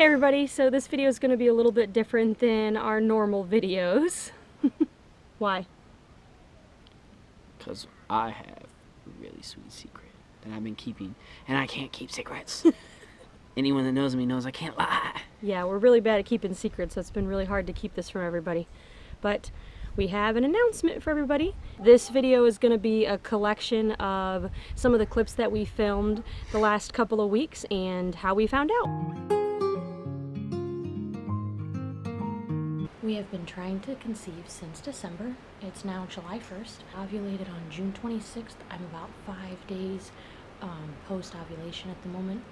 Hey everybody, so this video is going to be a little bit different than our normal videos. Why? Because I have a really sweet secret that I've been keeping, and I can't keep secrets. Anyone that knows me knows I can't lie. Yeah, we're really bad at keeping secrets, so it's been really hard to keep this from everybody. But we have an announcement for everybody. This video is going to be a collection of some of the clips that we filmed the last couple of weeks and how we found out. We have been trying to conceive since December. It's now July 1st. Ovulated on June 26th. I'm about 5 days post-ovulation at the moment,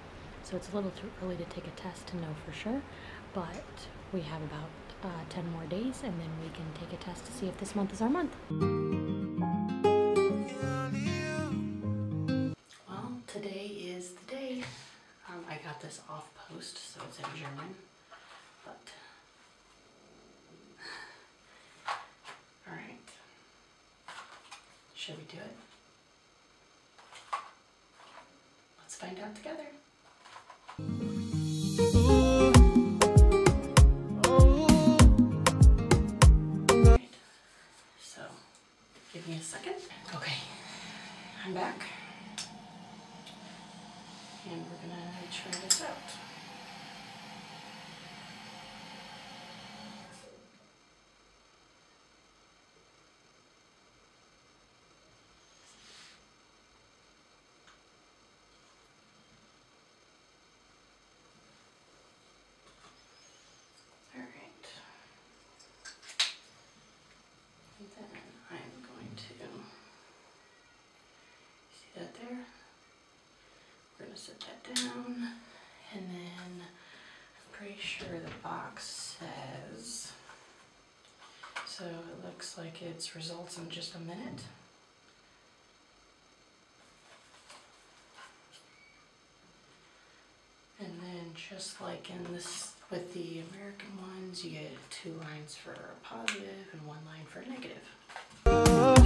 so it's a little too early to take a test to know for sure, but we have about 10 more days and then we can take a test to see if this month is our month. Well, today is the day. I got this off post, so it's in German, but should we do it? Let's find out together. Right. So, give me a second. Okay, I'm back. And we're gonna try this out. Set that down, and then I'm pretty sure the box says, so it looks like it's results in just a minute. And then just like in this, with the American ones, you get 2 lines for a positive and 1 line for a negative.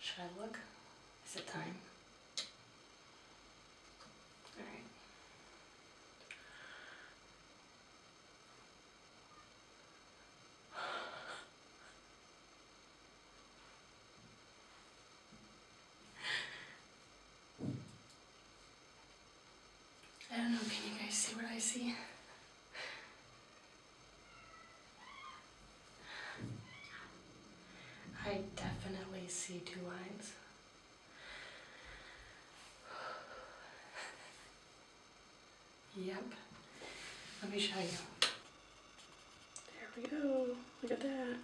Should I look? Is it time? All right. I don't know, can you guys see what I see? I definitely see 2 lines. Yep. Let me show you. There we go. Look at that.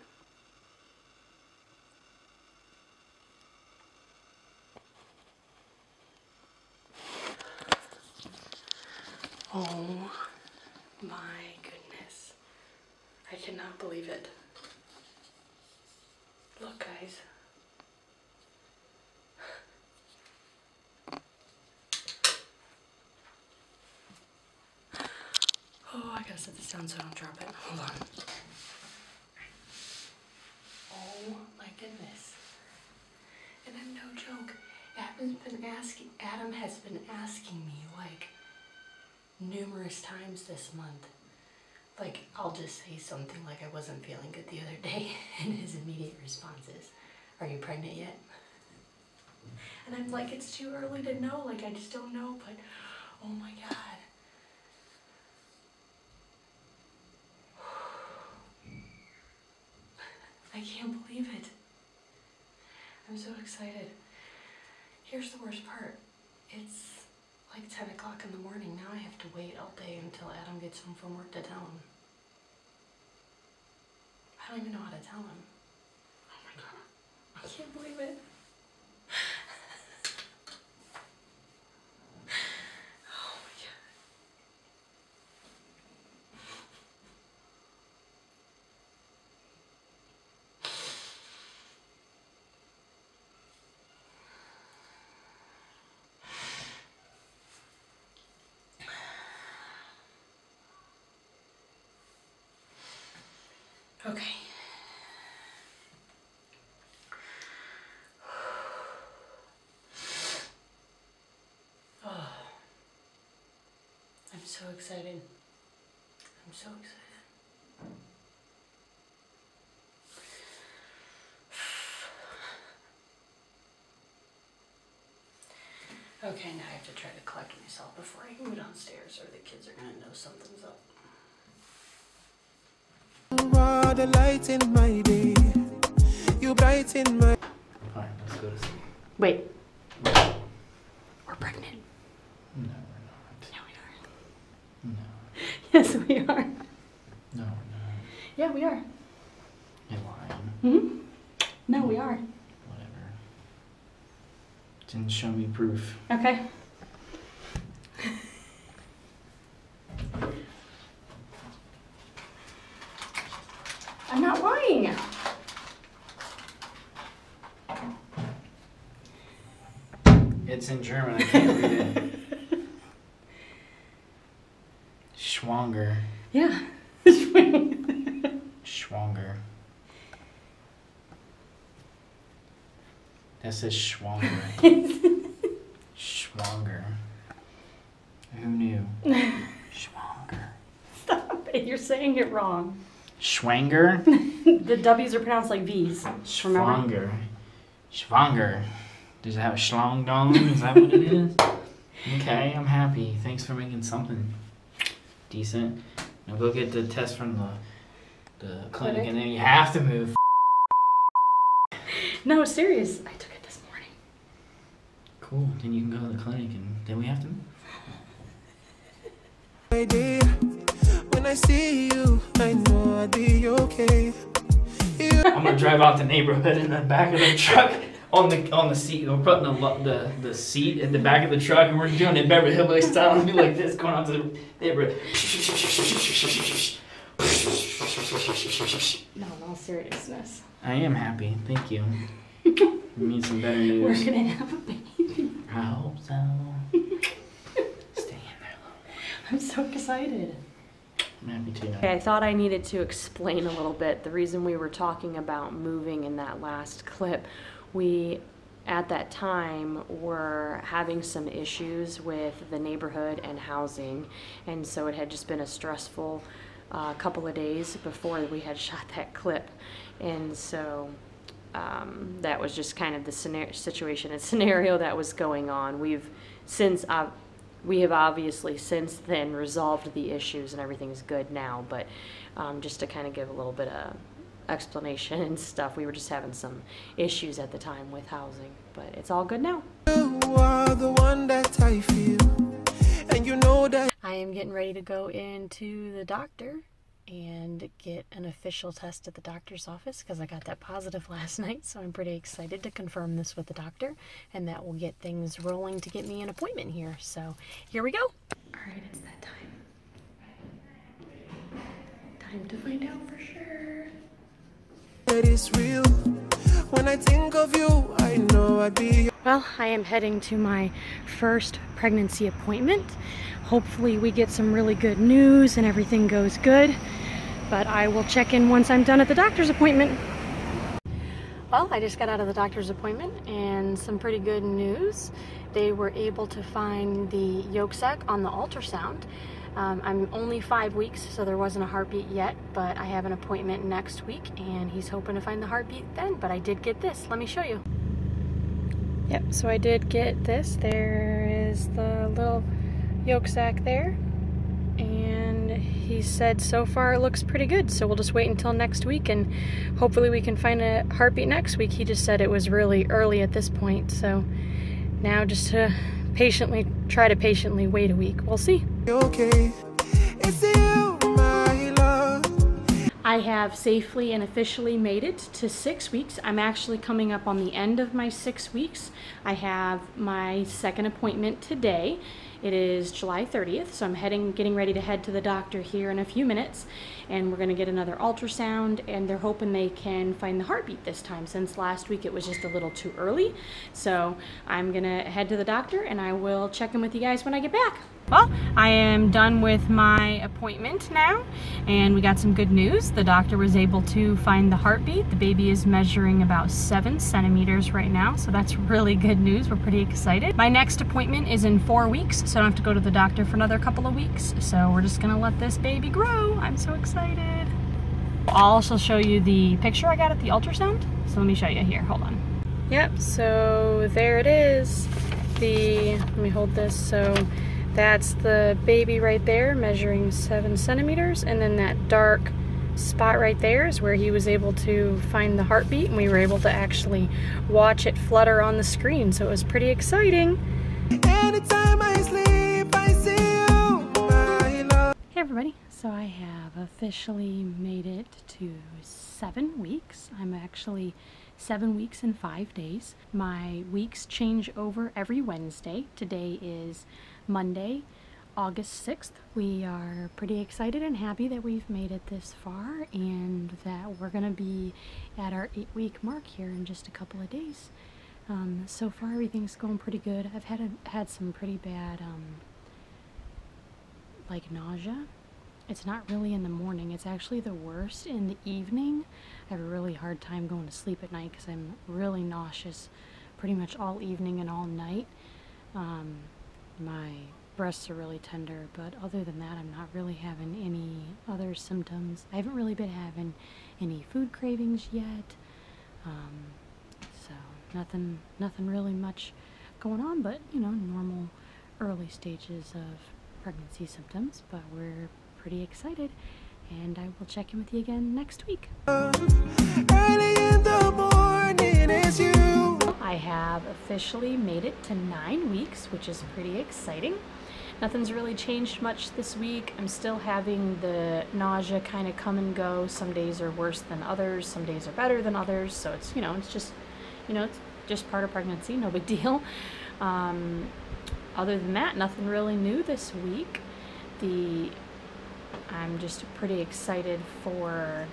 Oh my goodness. I cannot believe it. Look, guys. Oh, I gotta set this down so I don't drop it. Hold on. Oh my goodness. And I'm no joke. Adam has been asking me like numerous times this month. Like, I'll just say something like I wasn't feeling good the other day, and his immediate response is, "Are you pregnant yet?" And I'm like, it's too early to know, like I just don't know, but oh my God. I can't believe it. I'm so excited. Here's the worst part. It's like 10 o'clock in the morning. Now I have to wait all day until Adam gets home from work to tell him. I don't even know how to tell him. Oh my God, I can't believe it. Oh my God. Okay, excited. I'm so excited. Okay, now I have to try to collect myself before I can go downstairs or the kids are gonna know something's up. You are the light in my day. You brighten my... Alright, let's go to sleep. Wait. We're pregnant. No, we're not. Yeah, we are. No. Yes, we are. No, we're not. Yeah, we are. You're lying. Mm-hmm. No, we are. Whatever. Didn't show me proof. Okay. I'm not lying. It's in German, I can't read it. Schwanger. Yeah. Schwanger. That says Schwanger. Schwanger. Who knew? Schwanger. Stop it, you're saying it wrong. Schwanger? The W's are pronounced like V's. Schwanger. Schwanger. Does it have a schlong dong? Is that what it is? Okay, I'm happy. Thanks for making something decent. Now go get the test from the clinic and then you have to move. No, serious. I took it this morning. Cool. Then you can go to the clinic and then we have to move. My dear, when I see you, I know I'll be okay. I'm gonna drive out the neighborhood in the back of the truck. On the seat, we're putting the seat at the back of the truck, and we're doing it Beverly Hillbilly style, and be like this, going out to the neighborhood. No, in all seriousness. I am happy, thank you. You need some better news. We're gonna have a baby. I hope so. Stay in there, little. I'm so excited. I'm happy too. Okay, I thought I needed to explain a little bit the reason we were talking about moving in that last clip. We, at that time, were having some issues with the neighborhood and housing, and so it had just been a stressful couple of days before we had shot that clip, and so that was just kind of the situation and scenario that was going on. We have obviously since then resolved the issues and everything's good now, but just to kind of give a little bit of explanation and stuff. We were just having some issues at the time with housing, but it's all good now. You are the one that I feel, and you know that I am getting ready to go into the doctor and get an official test at the doctor's office because I got that positive last night, so I'm pretty excited to confirm this with the doctor, and that will get things rolling to get me an appointment here. So here we go. All right, it's that time. Time to find out for sure. Is real. When I think of you, I know I'd be... Well, I am heading to my first pregnancy appointment. Hopefully we get some really good news and everything goes good, but I will check in once I'm done at the doctor's appointment. Well, I just got out of the doctor's appointment and some pretty good news. They were able to find the yolk sac on the ultrasound. I'm only 5 weeks, so there wasn't a heartbeat yet, but I have an appointment next week and he's hoping to find the heartbeat then, but I did get this. Let me show you. Yep, so I did get this. There is the little yolk sac there, and he said so far it looks pretty good, so we'll just wait until next week and hopefully we can find a heartbeat next week. He just said it was really early at this point, so now just to try to patiently wait a week. We'll see. Okay. It's you, my love. I have safely and officially made it to 6 weeks. I'm actually coming up on the end of my 6 weeks. I have my second appointment today. It is July 30th, so I'm getting ready to head to the doctor here in a few minutes, and we're gonna get another ultrasound, and they're hoping they can find the heartbeat this time, since last week it was just a little too early. So I'm gonna head to the doctor, and I will check in with you guys when I get back. Well, I am done with my appointment now, and we got some good news. The doctor was able to find the heartbeat. The baby is measuring about 7 centimeters right now, so that's really good news. We're pretty excited. My next appointment is in 4 weeks, so I don't have to go to the doctor for another couple of weeks. So we're just gonna let this baby grow. I'm so excited. I'll also show you the picture I got at the ultrasound. So let me show you here, hold on. Yep, so there it is. Let me hold this, so that's the baby right there measuring 7 centimeters, and then that dark spot right there is where he was able to find the heartbeat, and we were able to actually watch it flutter on the screen, so it was pretty exciting. Anytime I sleep, I see you, my love. Hey everybody, so I have officially made it to 7 weeks. I'm actually 7 weeks and 5 days. My weeks change over every Wednesday. Today is Monday, August 6th. We are pretty excited and happy that we've made it this far and that we're gonna be at our 8-week mark here in just a couple of days. So far everything's going pretty good. I've had some pretty bad like nausea. It's not really in the morning, it's actually the worst in the evening. I have a really hard time going to sleep at night because I'm really nauseous pretty much all evening and all night. My breasts are really tender, but other than that I'm not really having any other symptoms. I haven't really been having any food cravings yet, so nothing really much going on, but you know, normal early stages of pregnancy symptoms. But we're pretty excited, and I will check in with you again next week. Early in the morning is you. I have officially made it to 9 weeks, which is pretty exciting. Nothing's really changed much this week. I'm still having the nausea kind of come and go. Some days are worse than others, some days are better than others, so it's, you know, it's just part of pregnancy, no big deal. Other than that, nothing really new this week. I'm just pretty excited for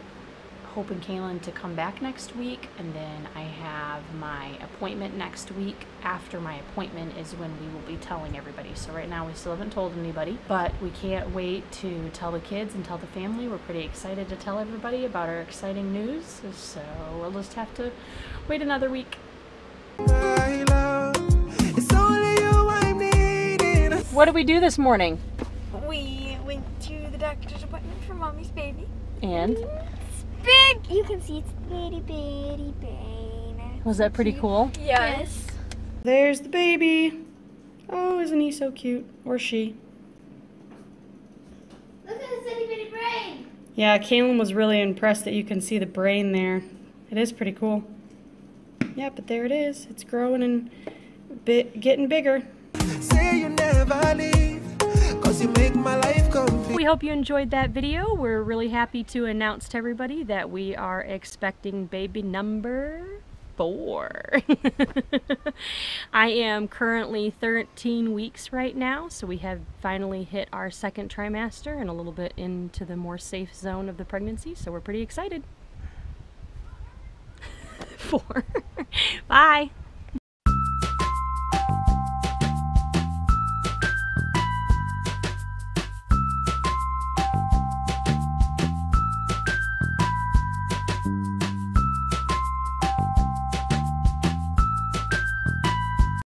Hope and Cailyn to come back next week, and then I have my appointment next week. After my appointment is when we will be telling everybody. So right now we still haven't told anybody, but we can't wait to tell the kids and tell the family. We're pretty excited to tell everybody about our exciting news, so we'll just have to wait another week. What did we do this morning? We went to the doctor's appointment for Mommy's baby. And? It's big! You can see it's bitty, bitty, baby. Was that pretty cool? Yes. There's the baby. Oh, isn't he so cute? Or she. Look at this itty bitty brain! Yeah, Cailyn was really impressed that you can see the brain there. It is pretty cool. Yeah, but there it is. It's growing and getting bigger. Say you never leave. You make my life complete. We hope you enjoyed that video. We're really happy to announce to everybody that we are expecting baby number 4. I am currently 13 weeks right now, so we have finally hit our second trimester and a little bit into the more safe zone of the pregnancy, so we're pretty excited. 4. Bye.